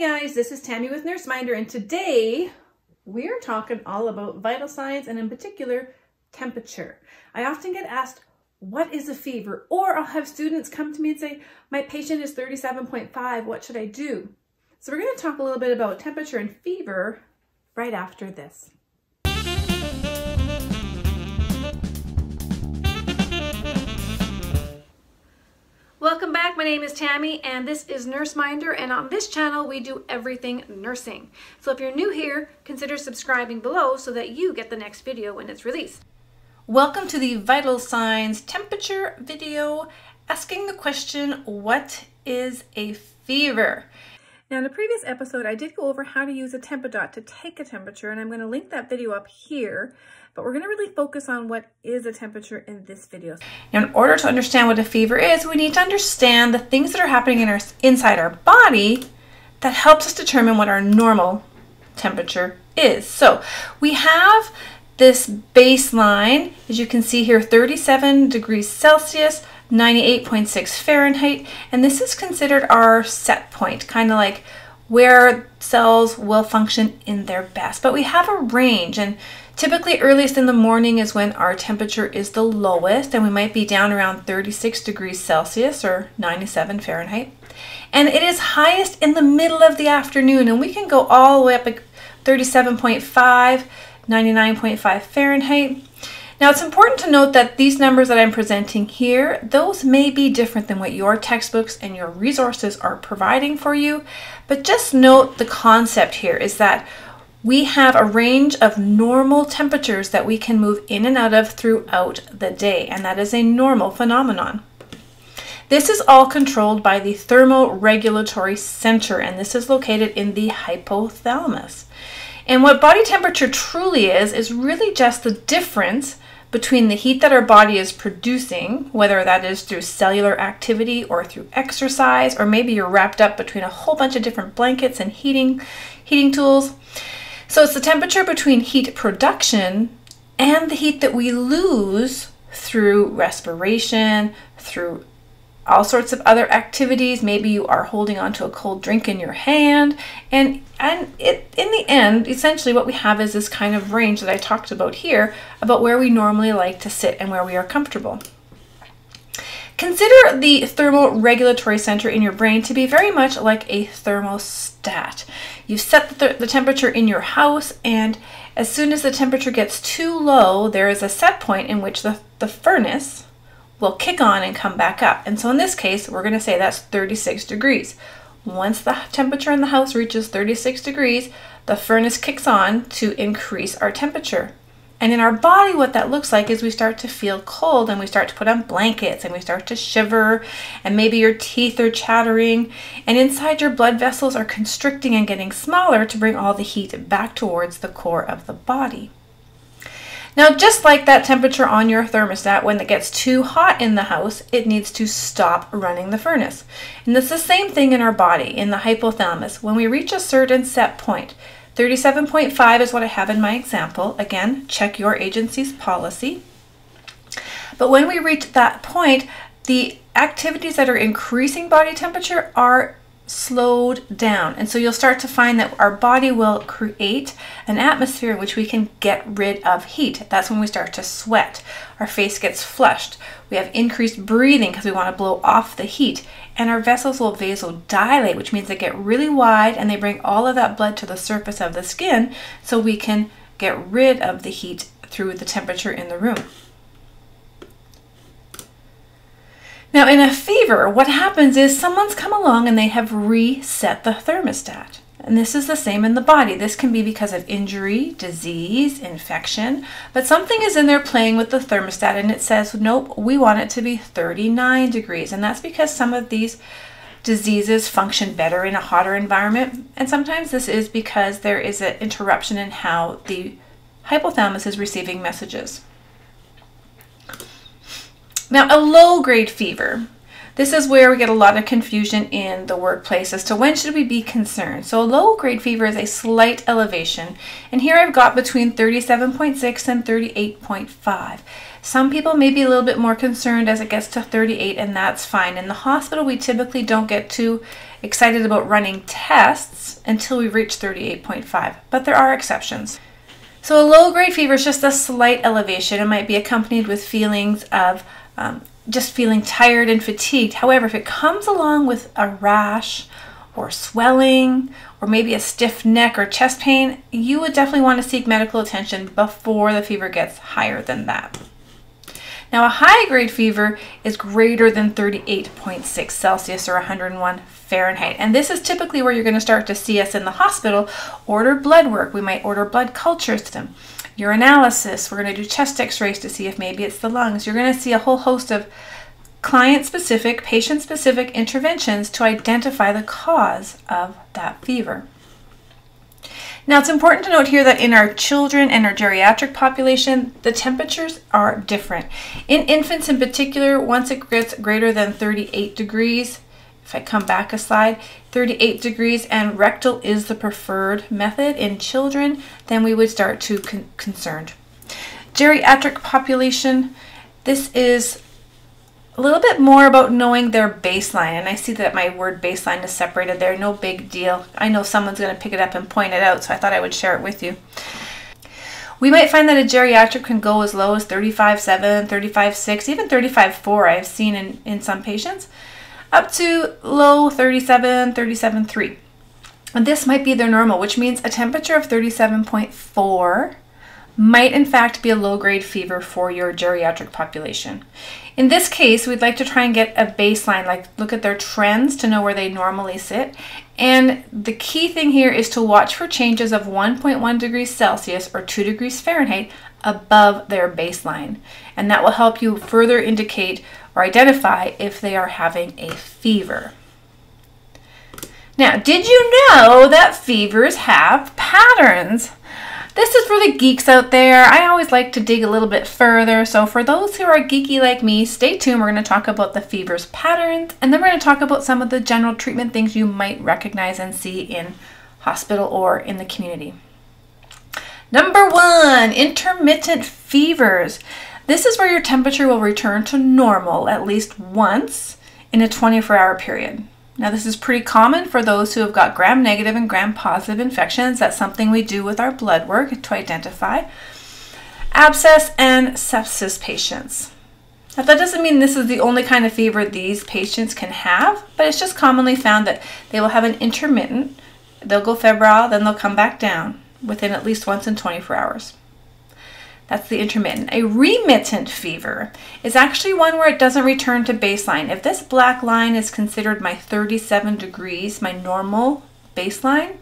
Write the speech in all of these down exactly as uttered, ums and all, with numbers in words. Hey guys, this is Tammy with NurseMinder, and today we're talking all about vital signs and in particular temperature. I often get asked, what is a fever? Or I'll have students come to me and say, my patient is thirty-seven point five, what should I do? So we're going to talk a little bit about temperature and fever right after this. Welcome back, my name is Tammy and this is NurseMinder, and on this channel we do everything nursing. So if you're new here, consider subscribing below so that you get the next video when it's released. Welcome to the vital signs temperature video, asking the question, what is a fever? Now in a previous episode I did go over how to use a tempodot to take a temperature, and I'm going to link that video up here, but we're going to really focus on what is a temperature in this video. Now in order to understand what a fever is, we need to understand the things that are happening in our, inside our body that helps us determine what our normal temperature is. So we have this baseline, as you can see here, thirty-seven degrees Celsius, ninety-eight point six Fahrenheit, and this is considered our set point, kind of like where cells will function in their best. But we have a range, and typically earliest in the morning is when our temperature is the lowest, and we might be down around thirty-six degrees Celsius or ninety-seven Fahrenheit. And it is highest in the middle of the afternoon, and we can go all the way up to thirty-seven point five, ninety-nine point five Fahrenheit. Now it's important to note that these numbers that I'm presenting here, those may be different than what your textbooks and your resources are providing for you, but just note the concept here is that we have a range of normal temperatures that we can move in and out of throughout the day, and that is a normal phenomenon. This is all controlled by the thermoregulatory center, and this is located in the hypothalamus. And what body temperature truly is, is really just the difference between the heat that our body is producing, whether that is through cellular activity or through exercise, or maybe you're wrapped up between a whole bunch of different blankets and heating, heating tools. So it's the temperature between heat production and the heat that we lose through respiration, through all sorts of other activities. Maybe you are holding onto a cold drink in your hand. And, and it, in the end, essentially what we have is this kind of range that I talked about here, about where we normally like to sit and where we are comfortable. Consider the thermoregulatory center in your brain to be very much like a thermostat. You set the, th the temperature in your house, and as soon as the temperature gets too low, there is a set point in which the, the furnace will kick on and come back up. And so in this case, we're gonna say that's thirty-six degrees. Once the temperature in the house reaches thirty-six degrees, the furnace kicks on to increase our temperature. And in our body, what that looks like is we start to feel cold, and we start to put on blankets, and we start to shiver, and maybe your teeth are chattering, and inside your blood vessels are constricting and getting smaller to bring all the heat back towards the core of the body. Now, just like that temperature on your thermostat, when it gets too hot in the house, it needs to stop running the furnace. And it's the same thing in our body, in the hypothalamus. When we reach a certain set point, thirty-seven point five is what I have in my example. Again, check your agency's policy. But when we reach that point, the activities that are increasing body temperature are slowed down, and so you'll start to find that our body will create an atmosphere in which we can get rid of heat. That's when we start to sweat, our face gets flushed, we have increased breathing because we want to blow off the heat, and our vessels will vasodilate, which means they get really wide and they bring all of that blood to the surface of the skin so we can get rid of the heat through the temperature in the room. Now in a fever, what happens is someone's come along and they have reset the thermostat. And this is the same in the body. This can be because of injury, disease, infection, but something is in there playing with the thermostat, and it says, nope, we want it to be thirty-nine degrees. And that's because some of these diseases function better in a hotter environment. And sometimes this is because there is an interruption in how the hypothalamus is receiving messages. Now, a low-grade fever. This is where we get a lot of confusion in the workplace as to when should we be concerned. So a low-grade fever is a slight elevation. And here I've got between thirty-seven point six and thirty-eight point five. Some people may be a little bit more concerned as it gets to thirty-eight, and that's fine. In the hospital, we typically don't get too excited about running tests until we reach thirty-eight point five, but there are exceptions. So a low-grade fever is just a slight elevation. It might be accompanied with feelings of um, just feeling tired and fatigued. However, if it comes along with a rash or swelling or maybe a stiff neck or chest pain, you would definitely want to seek medical attention before the fever gets higher than that. Now, a high-grade fever is greater than thirty-eight point six Celsius or one hundred and one Fahrenheit. And this is typically where you're going to start to see us in the hospital, order blood work. We might order blood cultures, urinalysis. We're going to do chest x-rays to see if maybe it's the lungs. You're going to see a whole host of client-specific, patient-specific interventions to identify the cause of that fever. Now, it's important to note here that in our children and our geriatric population, the temperatures are different. In infants in particular, once it gets greater than thirty-eight degrees, if I come back a slide, thirty-eight degrees and rectal is the preferred method in children, then we would start to be concerned. Geriatric population, this is a little bit more about knowing their baseline, and I see that my word baseline is separated there, no big deal. I know someone's going to pick it up and point it out, so I thought I would share it with you. We might find that a geriatric can go as low as thirty-five point seven, thirty-five point six, even thirty-five point four I've seen in, in some patients, up to low thirty-seven, thirty-seven point three. And this might be their normal, which means a temperature of thirty-seven point four might in fact be a low-grade fever for your geriatric population. In this case, we'd like to try and get a baseline, like look at their trends to know where they normally sit. And the key thing here is to watch for changes of one point one degrees Celsius or two degrees Fahrenheit above their baseline. And that will help you further indicate or identify if they are having a fever. Now, did you know that fevers have patterns? This is for the geeks out there. I always like to dig a little bit further. So for those who are geeky like me, stay tuned. We're going to talk about the fever's patterns, and then we're going to talk about some of the general treatment things you might recognize and see in hospital or in the community. Number one, intermittent fevers. This is where your temperature will return to normal at least once in a twenty-four hour period. Now, this is pretty common for those who have got gram-negative and gram-positive infections. That's something we do with our blood work to identify abscess and sepsis patients. Now, that doesn't mean this is the only kind of fever these patients can have, but it's just commonly found that they will have an intermittent, they'll go febrile, then they'll come back down within at least once in twenty-four hours. That's the intermittent. A remittent fever is actually one where it doesn't return to baseline. If this black line is considered my thirty-seven degrees, my normal baseline,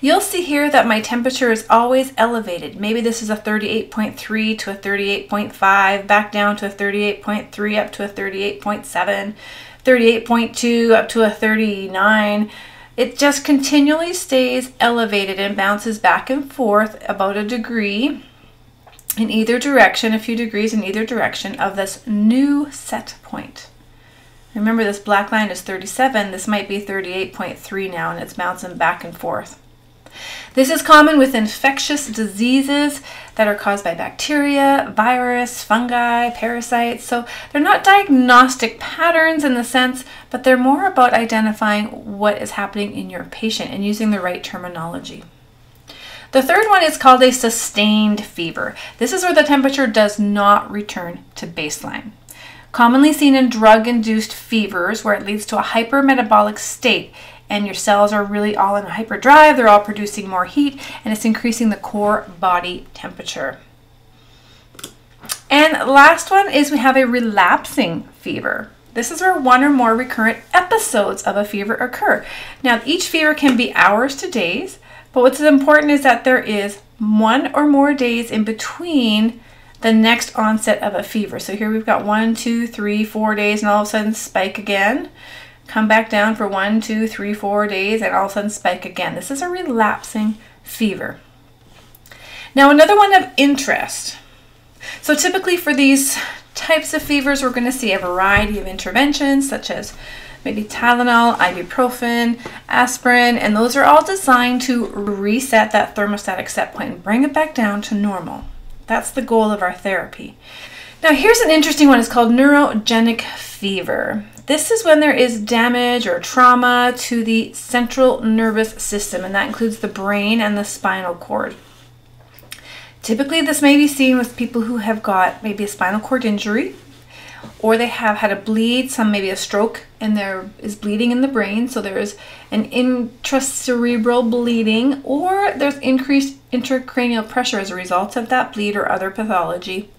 you'll see here that my temperature is always elevated. Maybe this is a thirty-eight point three to a thirty-eight point five, back down to a thirty-eight point three, up to a thirty-eight point seven, thirty-eight point two, up to a thirty-nine. It just continually stays elevated and bounces back and forth about a degree in either direction, a few degrees in either direction of this new set point. Remember, this black line is thirty-seven, this might be thirty-eight point three now, and it's bouncing back and forth. This is common with infectious diseases that are caused by bacteria, virus, fungi, parasites. So they're not diagnostic patterns in the sense, but they're more about identifying what is happening in your patient and using the right terminology. The third one is called a sustained fever. This is where the temperature does not return to baseline. Commonly seen in drug-induced fevers where it leads to a hypermetabolic state and your cells are really all in a hyperdrive, they're all producing more heat, and it's increasing the core body temperature. And last one is we have a relapsing fever. This is where one or more recurrent episodes of a fever occur. Now, each fever can be hours to days, but what's important is that there is one or more days in between the next onset of a fever. So here we've got one, two, three, four days, and all of a sudden spike again. Come back down for one, two, three, four days, and all of a sudden spike again. This is a relapsing fever. Now, another one of interest. So typically for these types of fevers, we're going to see a variety of interventions, such as maybe Tylenol, Ibuprofen, Aspirin, and those are all designed to reset that thermostatic set point and bring it back down to normal. That's the goal of our therapy. Now, here's an interesting one. It's called neurogenic fever. This is when there is damage or trauma to the central nervous system, and that includes the brain and the spinal cord. Typically, this may be seen with people who have got maybe a spinal cord injury, or they have had a bleed, some maybe a stroke, and there is bleeding in the brain, so there is an intracerebral bleeding, or there's increased intracranial pressure as a result of that bleed or other pathology.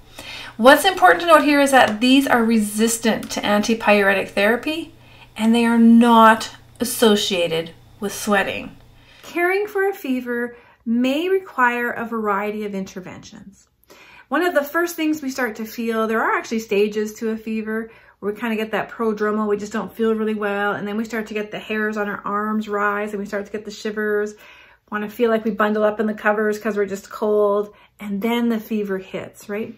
What's important to note here is that these are resistant to antipyretic therapy, and they are not associated with sweating. Caring for a fever may require a variety of interventions. One of the first things we start to feel, there are actually stages to a fever where we kind of get that prodromal, we just don't feel really well, and then we start to get the hairs on our arms rise, and we start to get the shivers, want to feel like we bundle up in the covers because we're just cold, and then the fever hits, right?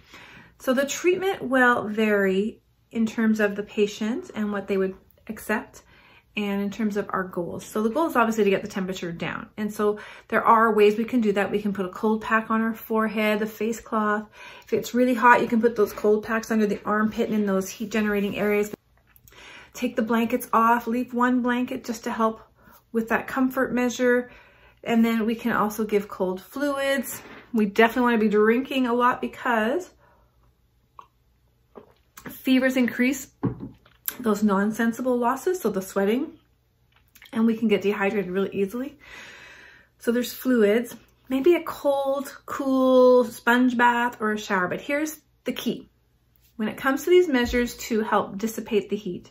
So the treatment will vary in terms of the patient and what they would accept, and in terms of our goals. So the goal is obviously to get the temperature down. And so there are ways we can do that. We can put a cold pack on our forehead, a face cloth. If it's really hot, you can put those cold packs under the armpit and in those heat generating areas. Take the blankets off, leave one blanket just to help with that comfort measure. And then we can also give cold fluids. We definitely want to be drinking a lot because fevers increase those non-sensible losses, so the sweating, and we can get dehydrated really easily. So there's fluids, maybe a cold, cool sponge bath or a shower. But here's the key. When it comes to these measures to help dissipate the heat,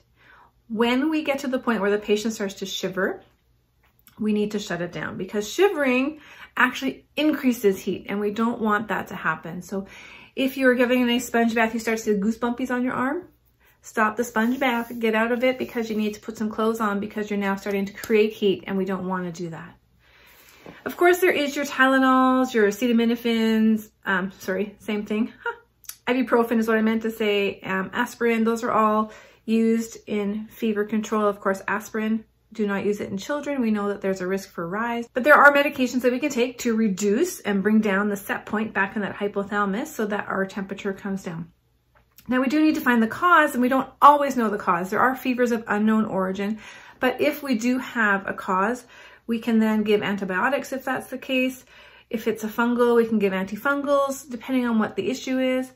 when we get to the point where the patient starts to shiver, we need to shut it down, because shivering actually increases heat, and we don't want that to happen. So if you're giving a nice sponge bath, you start to see goosebumpies on your arm, stop the sponge bath, get out of it, because you need to put some clothes on because you're now starting to create heat, and we don't want to do that. Of course, there is your Tylenols, your acetaminophen, um, sorry, same thing. Huh. Ibuprofen is what I meant to say. Um, aspirin, those are all used in fever control. Of course, aspirin, do not use it in children. We know that there's a risk for rise, but there are medications that we can take to reduce and bring down the set point back in that hypothalamus so that our temperature comes down. Now, we do need to find the cause, and we don't always know the cause. There are fevers of unknown origin, but if we do have a cause, we can then give antibiotics if that's the case. If it's a fungal, we can give antifungals, depending on what the issue is.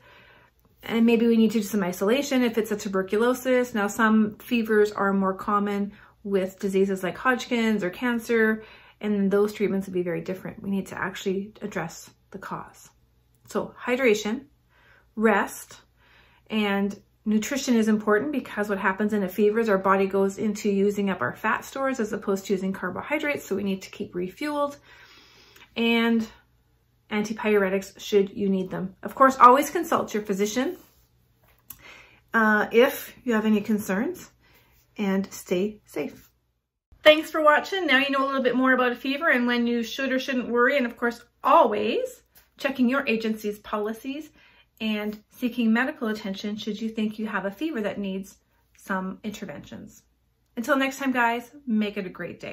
And maybe we need to do some isolation if it's a tuberculosis. Now, some fevers are more common with diseases like Hodgkin's or cancer, and those treatments would be very different. We need to actually address the cause. So hydration, rest, and nutrition is important, because what happens in a fever is our body goes into using up our fat stores as opposed to using carbohydrates, so we need to keep refueled. And antipyretics should you need them. Of course, always consult your physician uh, if you have any concerns, and stay safe. Thanks for watching. Now you know a little bit more about a fever and when you should or shouldn't worry, and of course, always checking your agency's policies and seeking medical attention should you think you have a fever that needs some interventions. Until next time, guys, make it a great day.